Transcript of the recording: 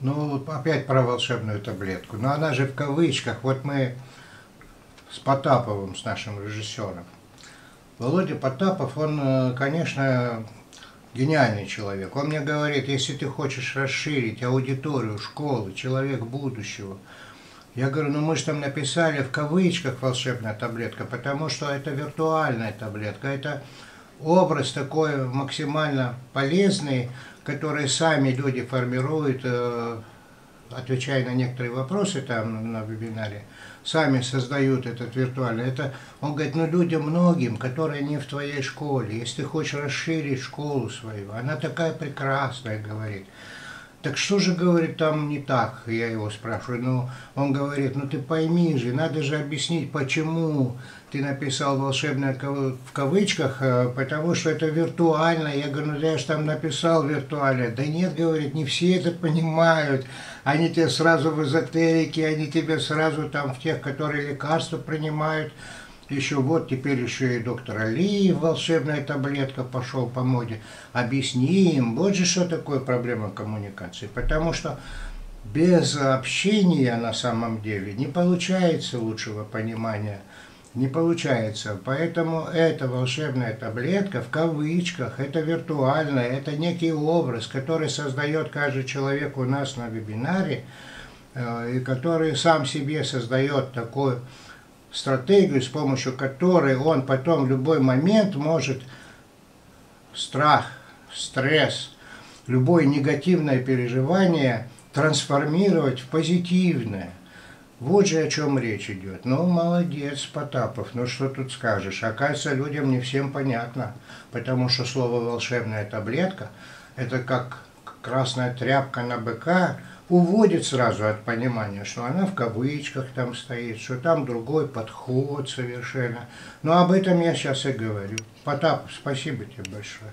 Ну, опять про волшебную таблетку. Но она же в кавычках. Вот мы с Потаповым, с нашим режиссером. Володя Потапов, он, конечно, гениальный человек. Он мне говорит, если ты хочешь расширить аудиторию школы, человек будущего. Я говорю, ну мы же там написали в кавычках волшебная таблетка, потому что это виртуальная таблетка. Это образ такой максимально полезный, который сами люди формируют, отвечая на некоторые вопросы там на вебинаре, сами создают этот виртуальный. Это, он говорит, ну людям многим, которые не в твоей школе, если ты хочешь расширить школу свою, она такая прекрасная, говорит. Так что же, говорит, там не так, я его спрашиваю. Ну, он говорит, ну ты пойми же, надо же объяснить, почему ты написал волшебное в кавычках, потому что это виртуально. Я говорю, ну я же там написал виртуально. Да нет, говорит, не все это понимают. Они тебе сразу в эзотерике, они тебе сразу там в тех, которые лекарства принимают. Еще вот теперь еще и доктор Али, волшебная таблетка, пошел по моде. Объясни им, вот же что такое проблема коммуникации. Потому что без общения на самом деле не получается лучшего понимания. Не получается. Поэтому эта волшебная таблетка, в кавычках, это виртуально, это некий образ, который создает каждый человек у нас на вебинаре, и который сам себе создает такой стратегию, с помощью которой он потом в любой момент может страх, стресс, любое негативное переживание трансформировать в позитивное. Вот же о чем речь идет. Ну, молодец, Потапов, ну что тут скажешь. Оказывается, людям не всем понятно, потому что слово «волшебная таблетка» – это как красная тряпка на быка, уводит сразу от понимания, что она в кавычках там стоит, что там другой подход совершенно. Но об этом я сейчас и говорю. Потап, спасибо тебе большое.